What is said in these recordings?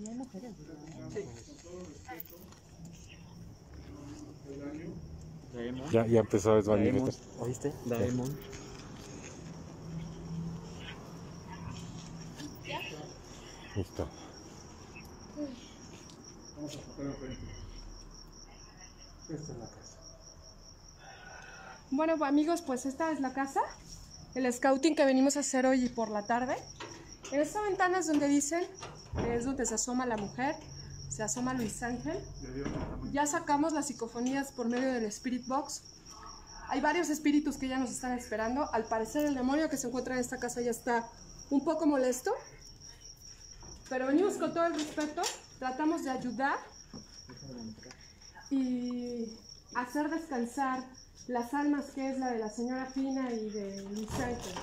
cantidad de mujeres, ¿no? Sí. Daemon. Ya empezó a desvanecer. Daemon. ¿Oíste? Daemon. ¿Ya? Listo. Vamos a tocar la frente. Esta es la casa. Bueno, amigos, pues esta es la casa. El scouting que venimos a hacer hoy por la tarde. En esta ventana es donde dicen que es donde se asoma la mujer, se asoma Luis Ángel. Ya sacamos las psicofonías por medio del Spirit Box. Hay varios espíritus que ya nos están esperando. Al parecer el demonio que se encuentra en esta casa ya está un poco molesto, pero venimos con todo el respeto, tratamos de ayudar y hacer descansar las almas, que es la de la señora Fina y de Luis Ángel.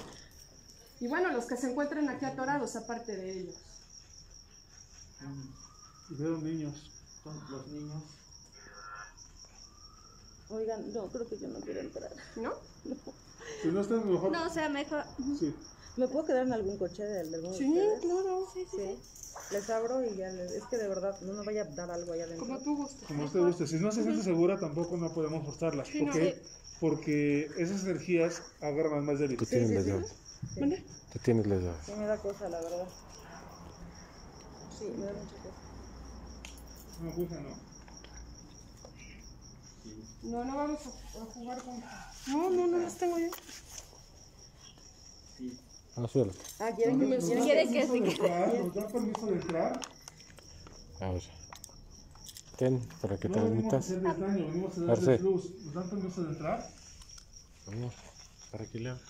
Y bueno, los que se encuentran aquí atorados, aparte de ellos. Y veo niños, los niños. Oigan, no, creo que yo no quiero entrar. ¿No? No. Si no estás mejor. No, o sea, mejor. Sí. ¿Me puedo quedar en algún coche de algún? Sí, de claro. Sí, sí, sí. Les abro y ya les... Es que de verdad, no nos vaya a dar algo allá adentro. Como tú gustes. Como usted guste. Si no se siente segura, tampoco no podemos forzarlas. Sí, porque, no. Porque esas energías agarran más débil. Sí, sí, sí. Sí. ¿Vale? Tú tienes las llaves. Sí, me da cosa, la verdad. Sí, me da mucha cosa. No gusta, no. Sí. No, no vamos a jugar con... No, no, no las tengo yo. Sí. Ah, suelo. Ah, ¿quieren que me... ¿Quieren que se quede? ¿Nos da permiso de entrar? A ver. Ten, para que te permitas. No venimos a hacerles daño, venimos a darles luz. ¿Nos dan permiso de entrar? Vamos, para que le abra.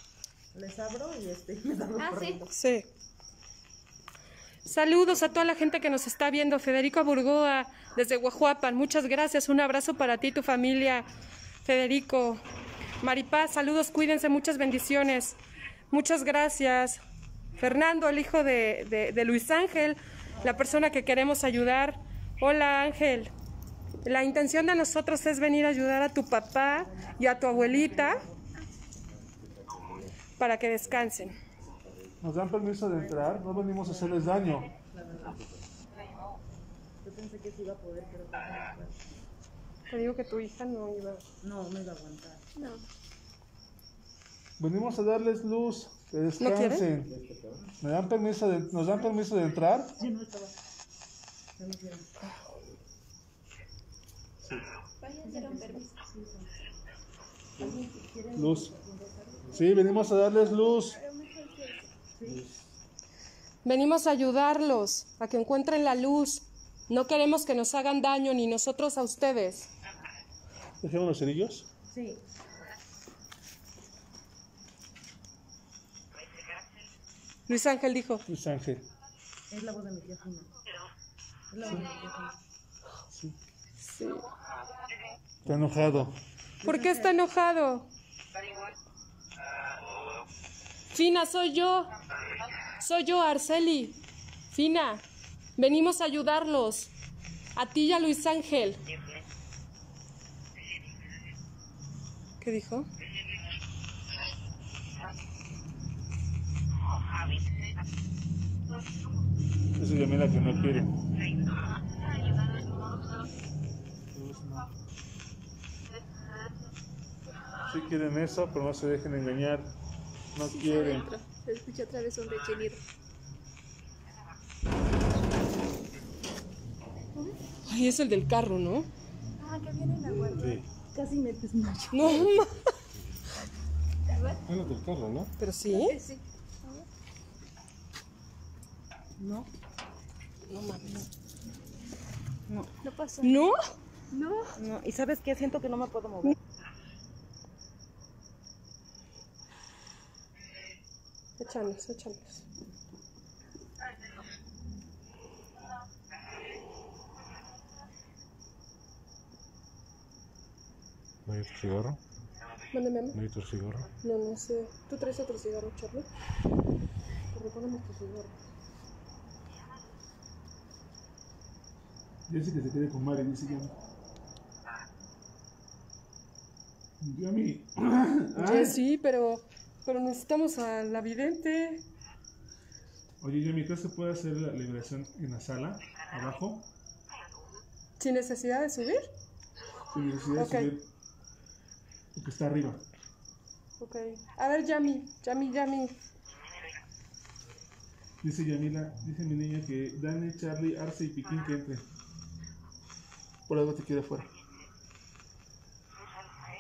Les abro y les abro. Ah, sí. Sí. Saludos a toda la gente que nos está viendo. Federico Burgoa, desde Huajuapan. Muchas gracias. Un abrazo para ti y tu familia, Federico. Maripaz, saludos. Cuídense. Muchas bendiciones. Muchas gracias. Fernando, el hijo de Luis Ángel, la persona que queremos ayudar. Hola, Ángel. La intención de nosotros es venir a ayudar a tu papá y a tu abuelita, para que descansen. Nos dan permiso de entrar, no venimos a hacerles daño. Yo pensé que sí iba a poder, pero... Te digo que tu hija no iba... No, no iba a aguantar. No. Venimos a darles luz, que descansen. ¿Me dan permiso de... ¿Nos dan permiso de entrar? Sí, no estaba. No me quieren. Sí. Váyanse con permiso. Luz. Sí, venimos a darles luz. Venimos a ayudarlos a que encuentren la luz. No queremos que nos hagan daño, ni nosotros a ustedes. ¿Dejaron los cerillos? Sí. Luis Ángel dijo. Luis Ángel. Es la voz de mi tía Fina. Es la voz de mi tía Fina. Sí. Sí. Está enojado. ¿Por qué está enojado? Fina, soy yo. Soy yo, Arceli. Fina, venimos a ayudarlos. A ti y a Luis Ángel. ¿Qué dijo? Eso es Yamila que no quiere. Sí quieren eso, pero no se dejen engañar. No sí, quieren. Se escucha otra vez un rechinido. Ay, es el del carro, ¿no? Ah, que viene la guardia. Sí. Casi me desmayo. No, no. Es el del carro, ¿no? Pero sí. Sí. No. No mames. No. No pasó. ¿No? No. No. ¿Y sabes qué? Siento que no me puedo mover. Échalos, échalos. ¿No hay otro cigarro? Mándeme. ¿No hay otro cigarro? No, no sé. ¿Tú traes otro cigarro, Charlie? Te reponemos tu cigarro. Jesse que se quede con madre, Jesse ya. Yo a mí. Jesse, pero... Pero necesitamos a la vidente. Oye, Jamie, ¿crees que puede hacer la liberación en la sala? abajo. ¿Sin necesidad de subir? Sin necesidad de subir. Porque está arriba. Ok. A ver, Yami. Dice Yamila, dice mi niña que Dani, Charlie, Arce y Piquín que entre. Por algo te queda afuera.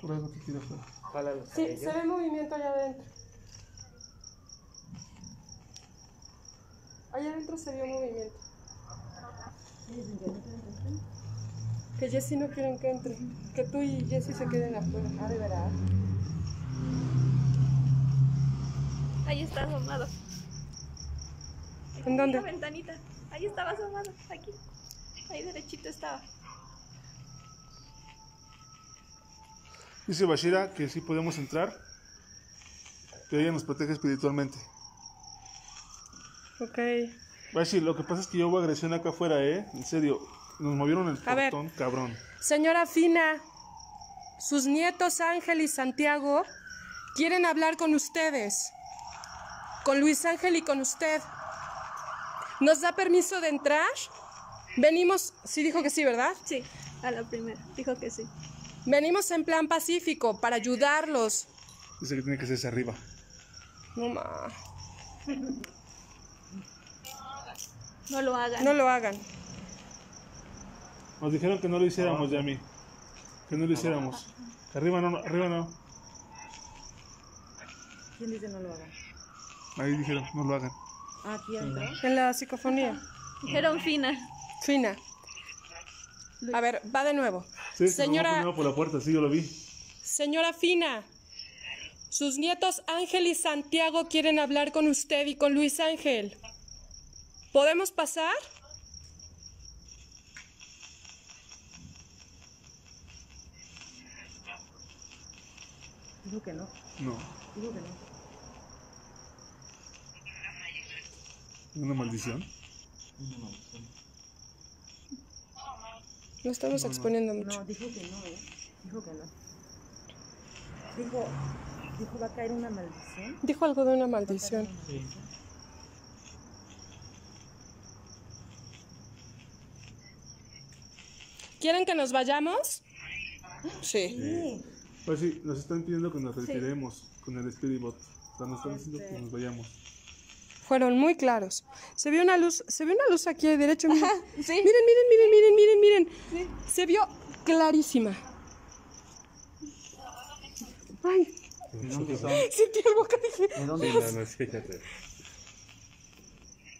Por algo te queda afuera. Sí, se ve movimiento allá adentro. Allá adentro se vio movimiento. Que Jesse no quieren que entre. Que tú y Jesse se queden afuera. Ah, de verdad. Ahí está asomado. ¿En dónde? En la ventanita. Ahí estaba asomado. Aquí. Ahí derechito estaba. Dice Bashira que sí podemos entrar, pero ella nos protege espiritualmente. Ok. Bashir, lo que pasa es que yo hubo agresión acá afuera, ¿eh? En serio, nos movieron el portón, cabrón. Señora Fina, sus nietos Ángel y Santiago quieren hablar con ustedes, con Luis Ángel y con usted. ¿Nos da permiso de entrar? Venimos, sí dijo que sí, ¿verdad? Sí, a la primera, dijo que sí. Venimos en plan pacífico para ayudarlos. Dice que tiene que hacerse arriba. No más. No lo hagan. No lo hagan. Nos dijeron que no lo hiciéramos, Yami. Que no lo hiciéramos. Arriba no, arriba no. ¿Quién dice no lo hagan? Ahí dijeron, no lo hagan. Aquí anda. En la psicofonía. Dijeron Fina. Fina. A ver, va de nuevo. Sí, señora, por la puerta, sí, yo lo vi. Señora Fina, sus nietos Ángel y Santiago quieren hablar con usted y con Luis Ángel. ¿Podemos pasar? Digo que no. No. Digo que no. ¿Una maldición? Una maldición. No estamos exponiendo mucho. No, dijo que no, ¿eh? Dijo que no. Dijo, va a caer una maldición. Dijo algo de una maldición. Sí. ¿Quieren que nos vayamos? Sí. Pues sí, nos están pidiendo que nos retiremos con el Spirit Box. O sea, nos están diciendo que nos vayamos. Fueron muy claros. Se vio una luz aquí derecho. Miren, sí. Miren. Sí. Se vio clarísima. Ay. Sentí algo que dije. ¿En dónde están?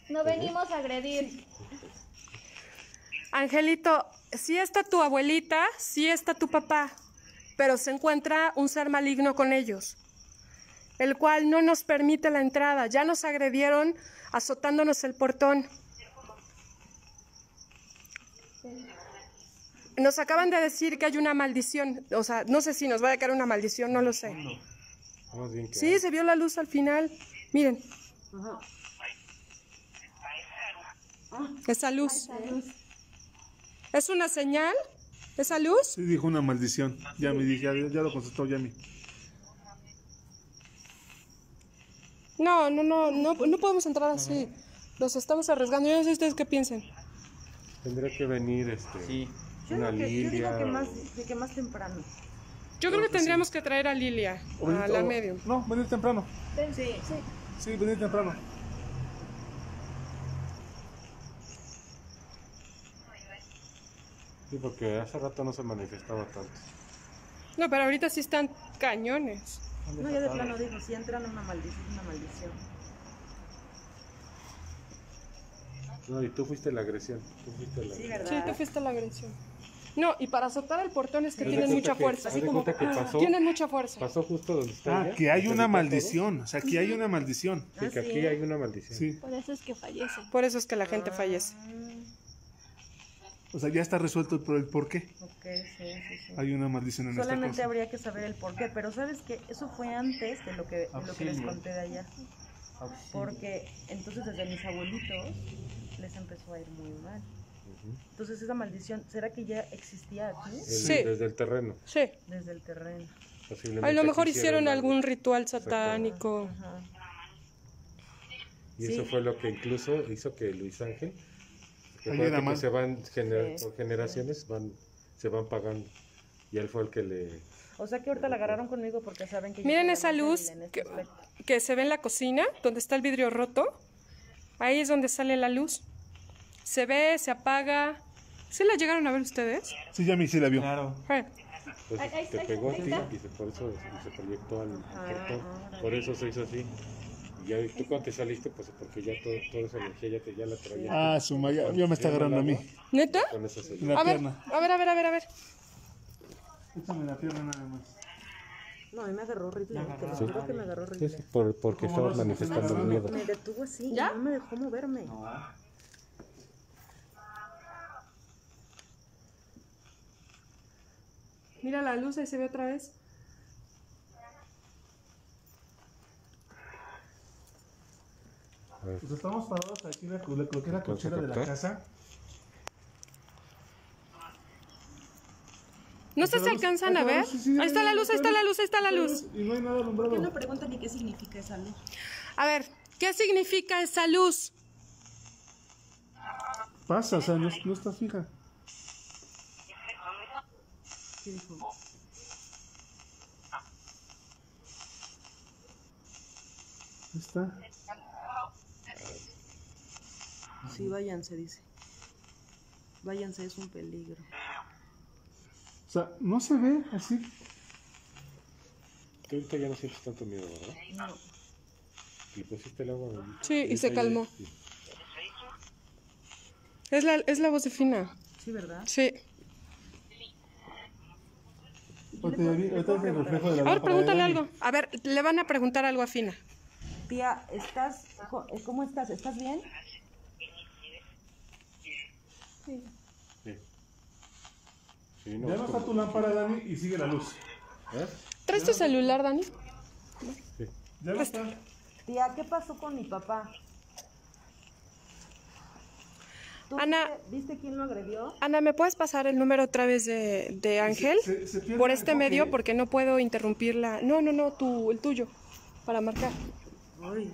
No venimos a agredir. Angelito, sí está tu abuelita, sí está tu papá, pero se encuentra un ser maligno con ellos, el cual no nos permite la entrada. Ya nos agredieron azotándonos el portón. Nos acaban de decir que hay una maldición. O sea, no sé si nos va a caer una maldición, no lo sé. Sí, se vio la luz al final. Miren. Esa luz. ¿Es una señal? ¿Esa luz? Sí, dijo una maldición. Yami, ya lo contestó Yami. No podemos entrar así. Los estamos arriesgando. Yo no sé ustedes qué piensen. Tendría que venir sí. Yo digo que más temprano. Yo creo que tendríamos que traer a Lilia a la medium. No, venir temprano. Sí. Sí, venir temprano. Sí, porque hace rato no se manifestaba tanto. No, pero ahorita sí están cañones. No, yo de plano digo, si entran una maldición. No, y tú fuiste la agresión. Sí, ¿verdad? Sí, tú fuiste la agresión. No, y para azotar el portón es que tienen mucha fuerza. Así como que pasó, tienen mucha fuerza. Pasó justo donde está. Ah, que hay una maldición. O sea, aquí hay una maldición. Sí, que aquí hay una maldición. Sí. Por eso es que fallece. Por eso es que la gente fallece. O sea, ya está resuelto el porqué. Ok, sí. Hay una maldición en esta cosa. Solamente habría que saber el porqué, pero ¿sabes qué? Eso fue antes de lo que les conté de allá. Absinu. Porque entonces desde mis abuelitos les empezó a ir muy mal. Entonces esa maldición, ¿será que ya existía aquí? Sí. Desde el terreno. Sí. Desde el terreno. A lo mejor hicieron algún ritual satánico. Ajá. Y eso fue lo que incluso hizo que Luis Ángel Ayuda más. Se van por generaciones, se van pagando. Y él fue el que le... O sea que ahorita la agarraron conmigo porque saben que... Miren esa luz que se ve en la cocina, donde está el vidrio roto. Ahí es donde sale la luz. Se ve, se apaga. ¿Sí la llegaron a ver ustedes? Sí, Jamie sí la vio. Claro. Entonces te pegó a ti y por eso se proyectó al portón. Por eso se hizo así. Y tú cuando te saliste, pues porque ya toda esa energía ya la traía. Ah, su maya, ya me está agarrando a mí. ¿Neta? A ver, a ver. Échame la pierna nada más. No, a mí me agarró horrible. Creo que me agarró horrible. Sí, porque estaba manifestando el miedo. Me detuvo así, ya no me dejó moverme. Mira la luz, ahí se ve otra vez. Pues estamos parados aquí en lo que es la cochera de la casa. No sé si alcanzan a ver. Ahí está la luz, ahí está la luz, ahí está la luz. Y no hay nada alumbrado. ¿Por qué no preguntan ni qué significa esa luz? A ver, ¿qué significa esa luz? Pasa, o sea, no está fija. ¿Qué dijo? Ahí está. Sí, váyanse, dice. Váyanse, es un peligro. O sea, no se ve así. Tú ahorita ya no sientes tanto miedo, ¿verdad? No. ¿Y pusiste el agua? Sí, y se calmó. Sí. Es la voz de Fina. Sí, ¿verdad? Sí. Ahora pregúntale algo. A ver, le van a preguntar algo a Fina. Tía, ¿cómo estás? ¿Estás bien? Sí. Sí, no, ya no está tu lámpara, Dani, y sigue la luz. ¿Traes tu celular, Dani? Sí. Ya no está. Tía, ¿qué pasó con mi papá? ¿Tú Ana, ¿viste quién lo agredió? Ana, ¿me puedes pasar el número otra vez de Ángel? Se por este medio, que... porque no puedo interrumpirla. No, el tuyo, para marcar. Ay.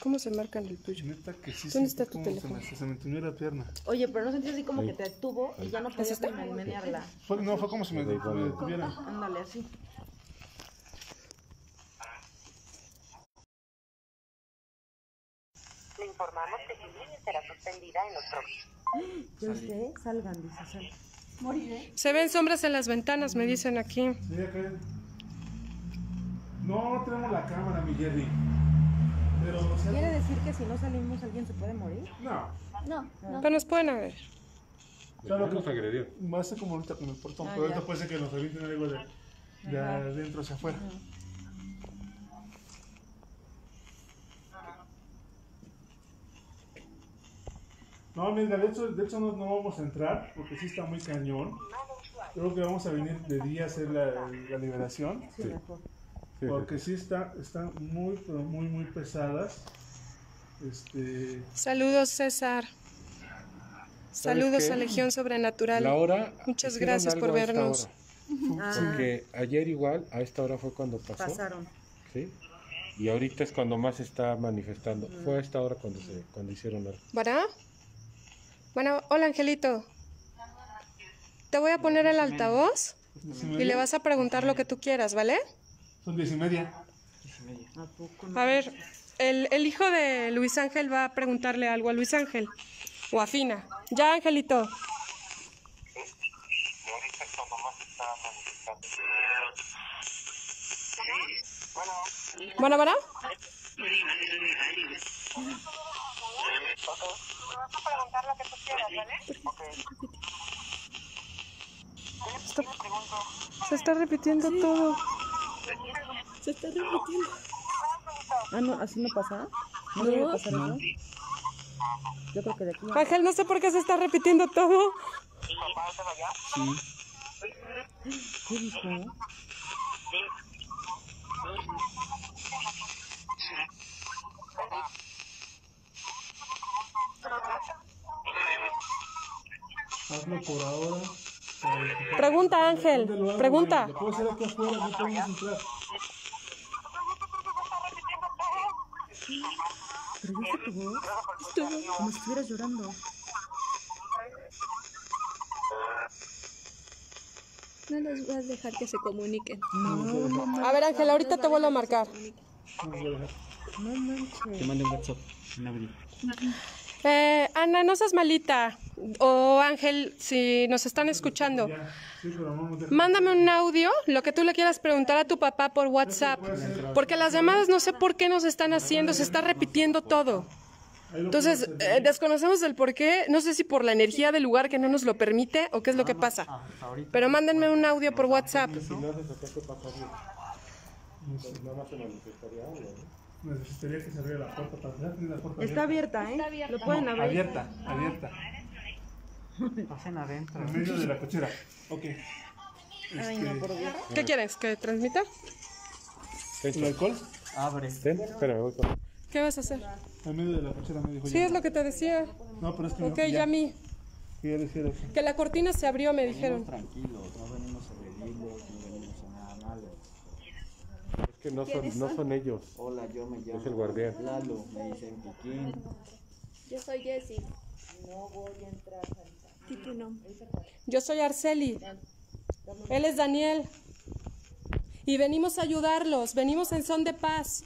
¿Cómo se marca en el tuyo? Neta que sí. ¿Dónde está tu teléfono? Se me entumió la pierna. Oye, pero no sentí así como que te detuvo y ya no podías menearla. No, fue como si me detuviera. Ándale, así. Le informamos que Piquín será suspendida en los próximos. Yo sé, salgan, dice. Moriré. Se ven sombras en las ventanas, me dicen aquí. Sí, acá. No tenemos la cámara, mi Jerry. Pero, o sea, ¿quiere decir que si no salimos alguien se puede morir? No. Pero nos pueden agredir. Claro que nos agredió. Va a ser como ahorita con el portón, pero ahorita puede ser que nos eviten algo de adentro hacia afuera. No, mira, de hecho no vamos a entrar porque sí está muy cañón. Creo que vamos a venir de día a hacer la liberación. Sí, mejor. Porque sí están muy, pero muy, muy pesadas. Saludos, César. Saludos a Legión Sobrenatural. Muchas gracias por vernos. Porque ayer igual, a esta hora fue cuando pasó. Pasaron. ¿Sí? Y ahorita es cuando más se está manifestando. Fue a esta hora cuando hicieron algo. ¿Verdad? Bueno, hola, Angelito. Te voy a poner el altavoz y le vas a preguntar lo que tú quieras, ¿vale? Son 10:30. A ver, el hijo de Luis Ángel va a preguntarle algo a Luis Ángel o a Fina. Ya, Angelito. Bueno. Vas a preguntar lo que tú quieras, ¿vale? Se está repitiendo todo. Se está repitiendo. Ah, no, así no pasa. No, no debe pasar nada. Yo creo que de aquí. Ángel, no sé por qué se está repitiendo todo. Sí. ¿Qué dijo? Hazlo por ahora. Pregunta, Ángel. Pregunta. Puede ser aquí afuera, no podemos entrar. ¿Perdiste tu voz? Como si estuvieras llorando. No los vas a dejar que se comuniquen. No. A ver, Ángel, ahorita te vuelvo a marcar. No manches. Te mando un WhatsApp en abril. Ana, no seas malita. O Ángel, si nos están escuchando, mándame un audio, lo que tú le quieras preguntar a tu papá por WhatsApp, porque las llamadas no sé por qué nos están haciendo, se está repitiendo todo. Entonces, desconocemos el por qué, no sé si por la energía del lugar que no nos lo permite o qué es lo que pasa. Pero mándenme un audio por WhatsApp. Necesitaría que se abriera la puerta para atrás. Está abierta, ¿eh? Está abierta. Lo pueden abrir. Abierta. Pasen adentro. En medio de la cochera. Ok. Ay, no, por Dios. ¿Qué quieres? ¿Que transmita? ¿El alcohol? Abre. Espera, voy con... ¿Qué vas a hacer? En medio de la cochera me dijo. Sí, es lo que te decía. No, pero es que... Ok, Yami. Que la cortina se abrió, me dijeron. Tranquilos, no venimos a agredirlos, no venimos a nada malo. Es que no son ellos. Hola, yo me llamo. Es el guardián. Lalo, me dicen Pekín. Yo soy Jesse. No voy a entrar. Tipo no. Yo soy Arceli. Él es Daniel. Y venimos a ayudarlos. Venimos en son de paz.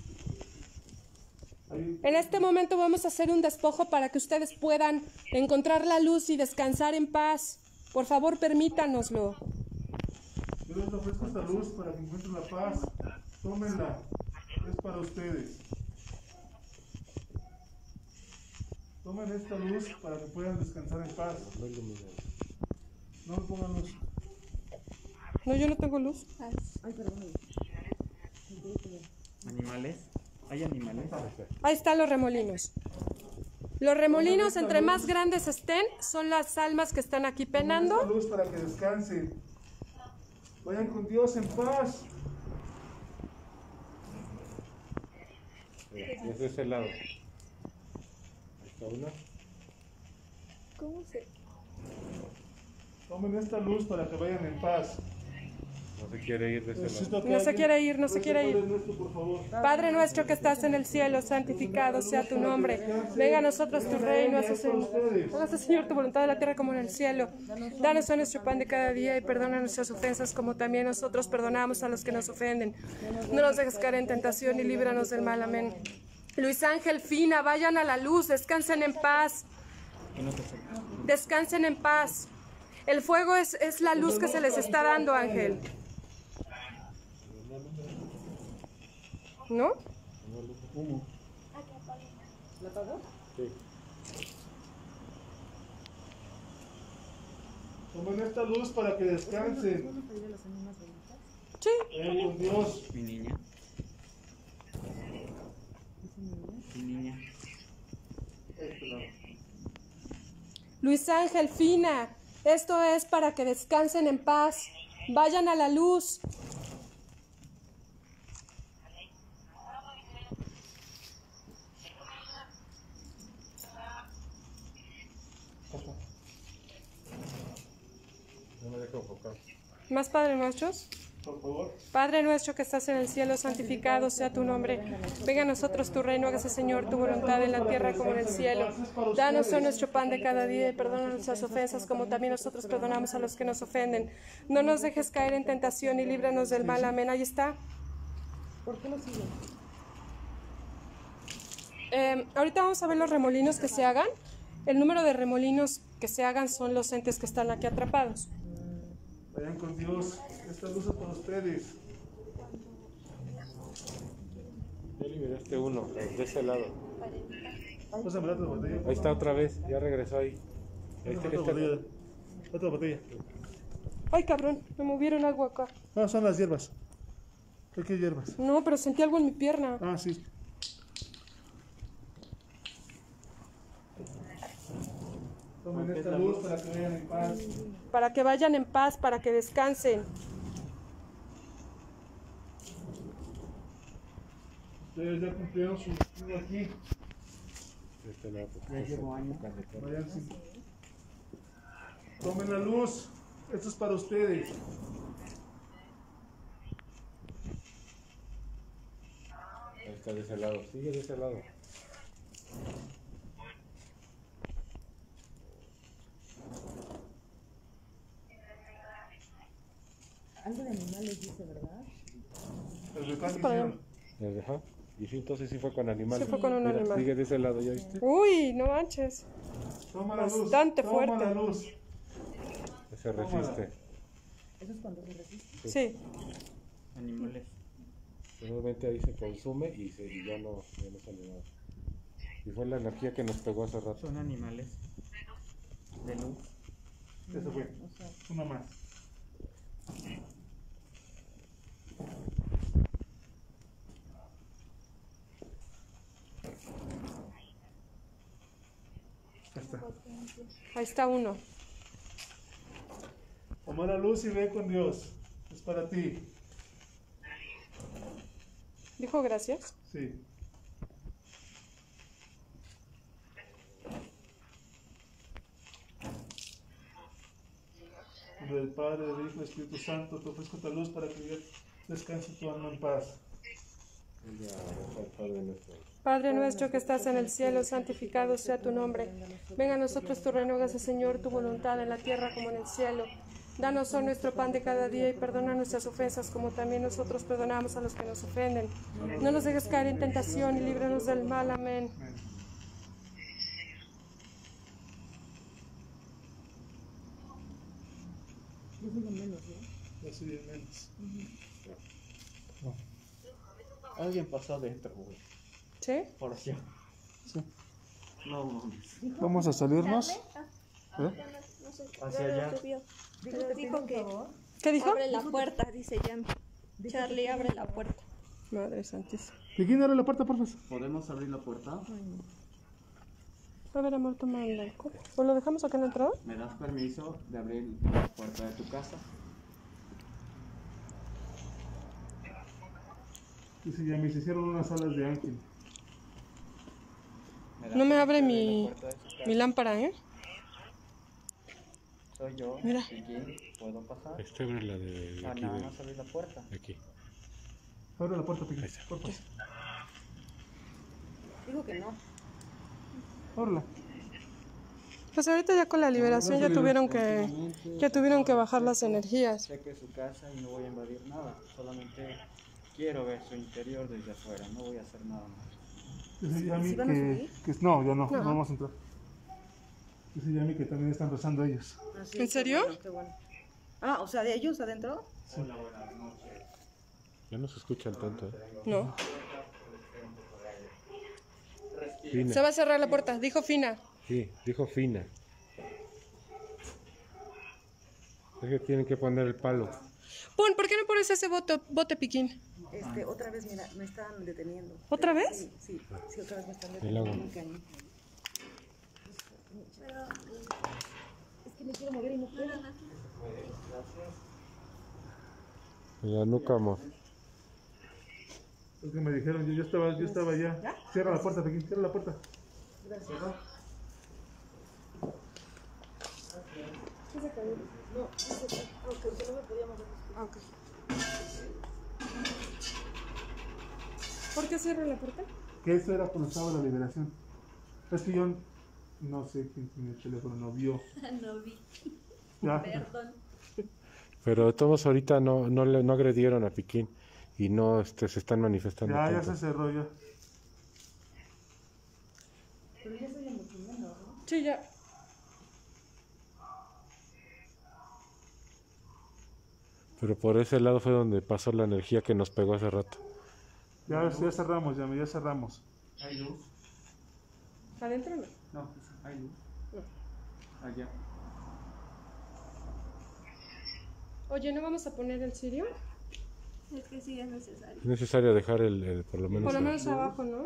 En este momento vamos a hacer un despojo para que ustedes puedan encontrar la luz y descansar en paz. Por favor, permítanoslo. Yo les ofrezco esta luz para que encuentren la paz. Tómenla, es para ustedes. Tomen esta luz para que puedan descansar en paz. No pongan luz. No, yo no tengo luz. Ay, perdón. ¿Animales? ¿Hay animales? Ahí están los remolinos. Los remolinos, entre más grandes estén, son las almas que están aquí penando. Tomen esta luz para que descansen. Vayan con Dios en paz. Es de ese lado. Ahí está una. ¿Cómo se? Tomen esta luz para que vayan en paz. No se quiere ir de ese lado. No se quiere ir, no se quiere ir. Padre nuestro que estás en el cielo, santificado sea tu nombre. Venga a nosotros tu reino, hágase Señor tu voluntad en la tierra como en el cielo. Danos hoy nuestro pan de cada día y perdona nuestras ofensas como también nosotros perdonamos a los que nos ofenden. No nos dejes caer en tentación y líbranos del mal. Amén. Luis Ángel, Fina, vayan a la luz, descansen en paz. Descansen en paz. El fuego es la luz que se les está dando, Ángel. ¿No? Humo. ¿Lo apagó? Sí. Tomen esta luz para que descansen. Sí. Con Dios. Mi niña. Mi niña. Luis Ángel, Fina. Esto es para que descansen en paz. Vayan a la luz. ¿Más Padre Nuestros? Por favor. Padre nuestro que estás en el cielo, santificado sea tu nombre. Venga a nosotros tu reino, hágase Señor tu voluntad en la tierra como en el cielo. Danos hoy nuestro pan de cada día y perdona nuestras ofensas como también nosotros perdonamos a los que nos ofenden. No nos dejes caer en tentación y líbranos del mal. Amén. Ahí está. ¿Por qué lo siguen? Ahorita vamos a ver los remolinos que se hagan. El número de remolinos que se hagan son los entes que están aquí atrapados. Vayan con Dios, esta luz es para ustedes. Ya liberaste uno, de ese lado. Ahí está otra vez, ya regresó ahí. Ahí está otra botella. Otra botella. Ay, cabrón, me movieron algo acá. No, son las hierbas. ¿Qué hierbas? No, pero sentí algo en mi pierna. Ah, sí. esta luz para que vayan en paz. Para que vayan en paz, para que descansen. Ustedes ya cumplieron su destino aquí. Ya llevo años. Váyanse. Tomen la luz. Esto es para ustedes. Ahí está de ese lado. Sigue de ese lado. Algo de animales dice, ¿verdad? El ajá. Y sí, entonces sí fue con animales. Sí fue con un mira, animal. Sigue de ese lado, ¿ya viste? Uy, no manches. Toma la luz. Bastante fuerte. Toma la luz. Se resiste. ¿Eso es cuando se resiste? Sí. Animales. Seguramente ahí se consume y, ya no sale nada. Y fue la energía que nos pegó hace rato. Son animales. De luz. Eso fue. Uno más. Ahí está uno. Toma la luz y ve con Dios. Es para ti. ¿Dijo gracias? Sí. Del Padre, del Hijo, del Espíritu Santo, te ofrezco esta luz para que descanse tu alma en paz. Padre nuestro que estás en el cielo, santificado sea tu nombre. Venga a nosotros tu reino, hágase Señor tu voluntad en la tierra como en el cielo. Danos hoy nuestro pan de cada día y perdona nuestras ofensas como también nosotros perdonamos a los que nos ofenden. No nos dejes caer en tentación y líbranos del mal. Amén. Alguien pasó adentro, güey. ¿Sí? Por allá. Sí. No, no. Vamos a salirnos. Hacia allá. Pero dijo que... ¿Qué dijo? Abre la puerta, dice Jamie. Charlie, abre la puerta. Madre santísima. ¿Quién abre la puerta, porfa? ¿Podemos abrir la puerta? A ver, amor, toma el alcohol. ¿O lo dejamos acá en la entrada? ¿Me das permiso de abrir la puerta de tu casa? Dice, ya me hicieron unas alas de ángel. No me abre mi lámpara, ¿eh? Soy yo. Mira. ¿Puedo pasar? Este abre la de... Ah, nada más abrir la puerta. Aquí. Abre la puerta, Piquín. Digo que no. Ábrela. Pues ahorita ya con la liberación ya tuvieron que... Ya tuvieron que bajar las energías. Sé que es su casa y no voy a invadir nada. Solamente... Quiero ver su interior desde afuera, no voy a hacer nada más. Dice Yami que no, ya no, no vamos a entrar. Dice Yami que también están rezando ellos. Ah, sí. ¿En serio? Qué bueno, qué bueno. Ah, o sea, ¿de ellos adentro? Sí. Hola, buenas noches. Ya no se escuchan tanto, ¿eh? No. Fina. Se va a cerrar la puerta, dijo Fina. Sí, dijo Fina. Es que tienen que poner el palo. Pon, ¿por qué no pones ese bote, Piquín? Otra vez, mira, me están deteniendo. ¿Otra vez? Sí, sí, sí, otra vez me están deteniendo. Pero, es que me quiero mover y no puedo. La nuca, amor. Es que me dijeron, yo estaba allá. ¿Ya? Cierra la puerta, Piquín, cierra la puerta. Gracias. ¿Qué se cayó? No, no se cayó. Okay, yo no me podía mover. Okay. ¿Por qué cierra la puerta? Que eso era cuando estaba la liberación. Es que yo no sé quién tiene el teléfono, no vio. No vi. Ya. Perdón. Pero todos ahorita no agredieron a Piquín y no se están manifestando. Ya, tanto. Ya se cerró ya. Pero ya estoy emocionando, ¿no? Sí, ya. Pero por ese lado fue donde pasó la energía que nos pegó hace rato. Ya cerramos, ya cerramos. ¿Hay luz? ¿Adentro no? No, hay luz. No. Allá. Oye, ¿no vamos a poner el cirio? Es que sí, es necesario. Es necesario dejar el por lo menos abajo, ¿no?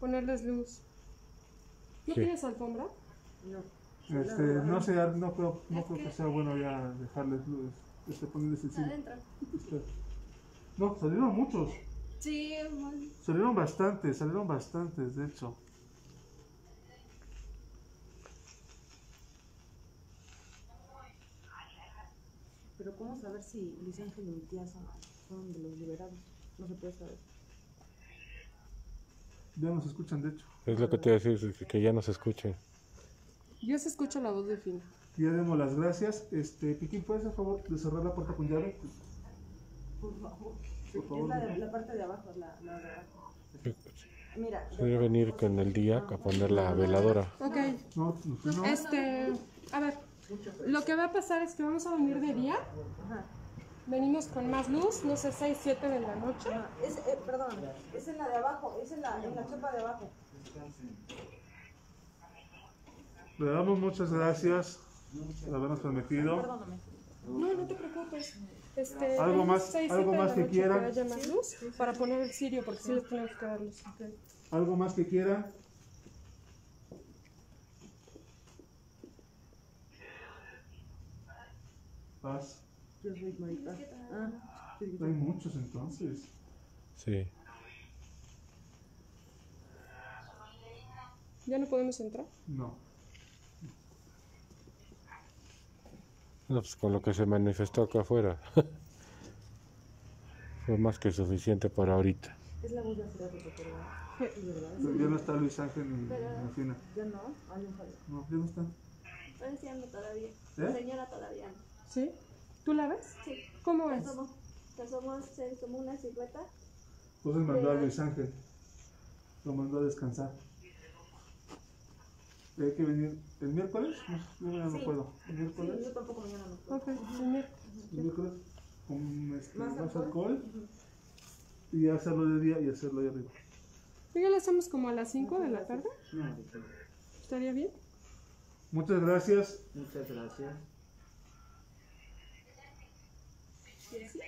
Ponerles luz. ¿No tienes alfombra? No. No creo que sea bueno ya dejarles luces. Ponerles el cine. Adentro. No, salieron muchos. Sí, bueno. Salieron bastantes, de hecho. Pero ¿cómo saber si Luis Ángel y mi tía son de los liberados? No se puede saber. Ya nos escuchan, de hecho. Es lo que te iba a decir, que ya nos escuchen. Yo se escucha la voz de Fina. Ya demos las gracias. Piquín, ¿puedes hacer favor de cerrar la puerta con llave? Por favor. Por favor, es la parte de abajo, la de abajo. Mira. Voy a venir con el día a poner la veladora. Ok. No. A ver, lo que va a pasar es que vamos a venir de día. Ajá. Venimos con más luz, no sé, 6, 7 de la noche. Perdón, es en la de abajo, es en la chapa de abajo. Le damos muchas gracias por habernos permitido. Perdóname. No te preocupes. ¿Algo más que quieran? Para poner el cirio, porque sí les tenemos que dar luz. Okay. ¿Algo más que quieran? Paz. Hay muchos entonces. Sí. ¿Ya no podemos entrar? No. No, pues con lo que se manifestó acá afuera. Fue más que suficiente para ahorita. Es la voz de pero ya no está Luis Ángel ni Fina. ¿Ya no? No, ya no está. Está enseñando todavía. La señora todavía no. ¿Sí? ¿Tú la ves? Sí. ¿Cómo ves? Somos una silueta. Entonces mandó a Luis Ángel. Lo mandó a descansar. Hay que venir el miércoles. No puedo. ¿El miércoles? Sí, yo tampoco mañana no puedo. Okay. El miércoles con más alcohol. Uh-huh. Y hacerlo de día y hacerlo de arriba. ¿Ya lo hacemos como a las 5 de la tarde? No. ¿Estaría bien? Muchas gracias. Muchas gracias. Sí.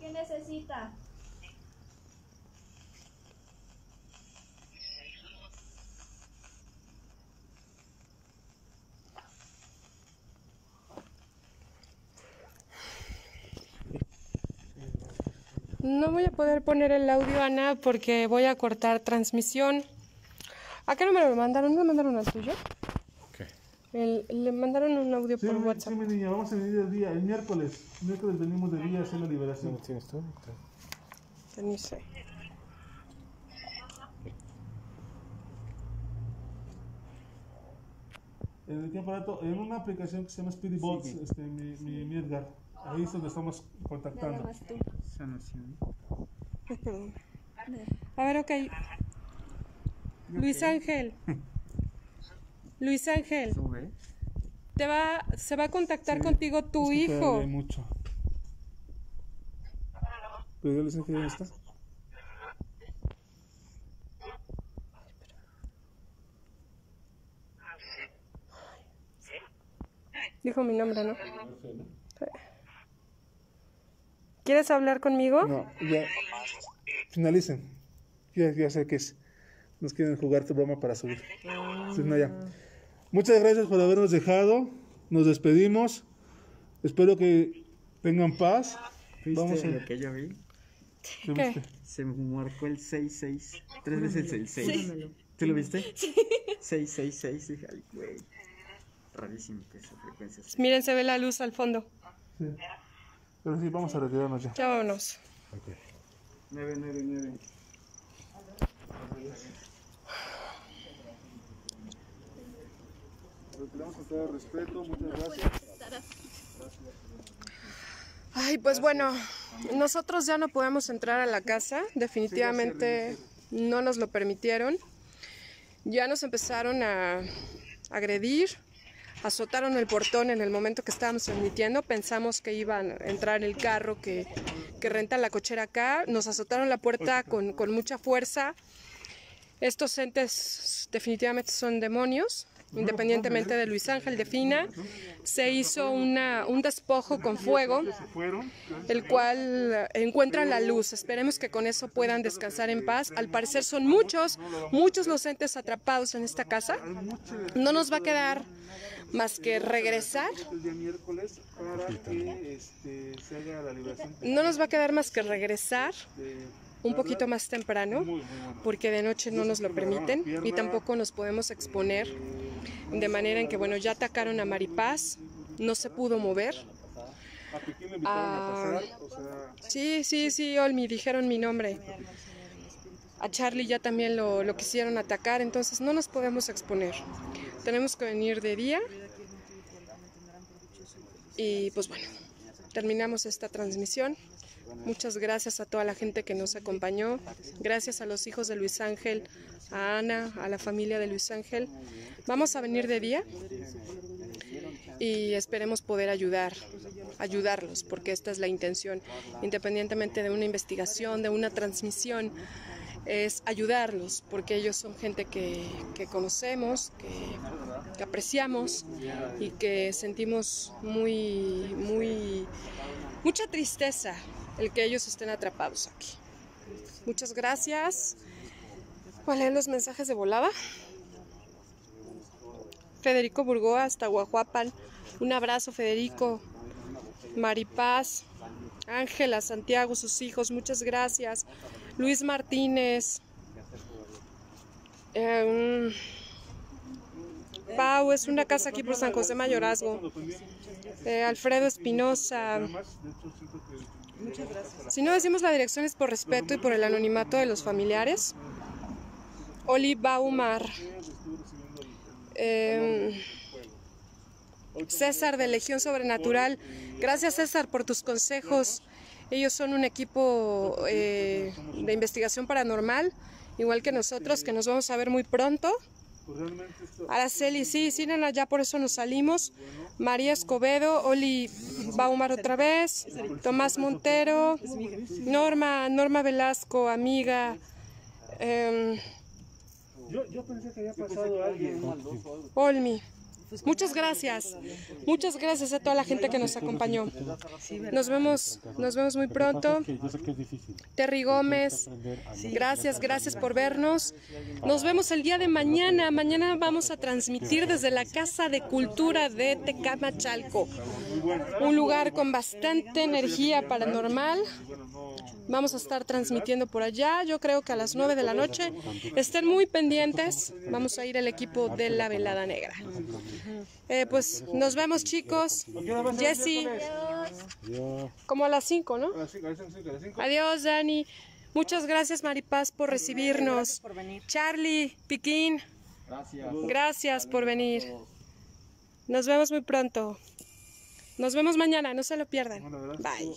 ¿Qué necesita? No voy a poder poner el audio, Ana, porque voy a cortar transmisión. ¿A qué número lo mandaron? ¿Me mandaron al tuyo? Okay. Le mandaron un audio por WhatsApp. Sí, mi niña, vamos a venir de día, el miércoles. El miércoles venimos de día a hacer la liberación. ¿No tienes tú? No sé. ¿En qué aparato? En una aplicación que se llama Spirit Box, sí. Mi Edgar. Ahí es donde estamos contactando. Perdón. A ver, ok. Luis Ángel. Luis Ángel. Se va a contactar contigo tu hijo. Mucho. ¿Pero ya Luis Ángel ya está? Dijo mi nombre, ¿no? ¿Quieres hablar conmigo? No, ya. Finalicen. Ya sé que es. Nos quieren jugar tu broma para subir. Sí, no, ya. Muchas gracias por habernos dejado. Nos despedimos. Espero que tengan paz. ¿Viste lo que yo vi? ¿Qué? Se marcó el 666. 3 veces el 6. Sí. ¿Tú lo viste? Sí. 666. Dije, ay, güey. Rarísimo que esa frecuencia. Miren, se ve la luz al fondo. Sí. Pero sí, vamos a retirarnos ya. Ya vámonos. Ok. 999. Retiramos con todo respeto, muchas gracias. Ay, pues bueno, nosotros ya no podemos entrar a la casa. Definitivamente no nos lo permitieron. Ya nos empezaron a agredir. Azotaron el portón en el momento que estábamos transmitiendo. Pensamos que iban a entrar el carro que renta la cochera acá. Nos azotaron la puerta con mucha fuerza. Estos entes definitivamente son demonios. independientemente de Luis Ángel, de Fina, se hizo un despojo con fuego, el cual encuentra la luz. Esperemos que con eso puedan descansar en paz. Al parecer son muchos los entes atrapados en esta casa. No nos va a quedar más que regresar. No nos va a quedar más que regresar un poquito más temprano, porque de noche no nos lo permiten y tampoco nos podemos exponer, de manera en que, bueno, ya atacaron a Maripaz, no se pudo mover. Sí, Olmi, dijeron mi nombre. A Charlie ya también lo quisieron atacar, entonces no nos podemos exponer. Tenemos que venir de día y pues bueno, terminamos esta transmisión. Muchas gracias a toda la gente que nos acompañó. Gracias a los hijos de Luis Ángel, a Ana, a la familia de Luis Ángel. Vamos a venir de día y esperemos poder ayudarlos, porque esta es la intención. Independientemente de una investigación, de una transmisión, es ayudarlos, porque ellos son gente que conocemos, que apreciamos y que sentimos mucha tristeza el que ellos estén atrapados aquí. Muchas gracias. Voy a leer los mensajes de volada. Federico Burgoa hasta Huajuapan. Un abrazo, Federico. Maripaz, Ángela, Santiago, sus hijos. Muchas gracias. Luis Martínez. Pau, es una casa aquí por San José Mayorazgo. Alfredo Espinosa. Muchas gracias. Si no decimos la dirección es por respeto y por el anonimato de los familiares. Oli Baumar. César de Legión Sobrenatural. Gracias, César, por tus consejos. Ellos son un equipo de investigación paranormal, igual que nosotros, que nos vamos a ver muy pronto. Arceli, sí, Nana, ya por eso nos salimos. María Escobedo, Oli Baumar otra vez, Tomás Montero, Norma Velasco, amiga. Yo pensé que había pasado alguien. Olmi. Muchas gracias a toda la gente que nos acompañó. Nos vemos muy pronto. Terry Gómez, gracias por vernos. Nos vemos el día de mañana. Mañana vamos a transmitir desde la Casa de Cultura de Tecamachalco, un lugar con bastante energía paranormal. Vamos a estar transmitiendo por allá, yo creo que a las 9 de la noche. Estén muy pendientes, vamos a ir el equipo de la Velada Negra. Pues nos vemos, chicos. Jesse, como a las 5, ¿no? Adiós, Dani. Muchas gracias, Maripaz, por recibirnos. Charlie, Piquín, gracias por venir. Nos vemos muy pronto. Nos vemos mañana, no se lo pierdan. Bye.